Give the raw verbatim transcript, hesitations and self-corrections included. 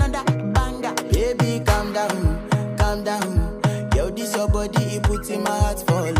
another banger. Baby, calm down, calm down. Yo, this your body, it puts in my heart for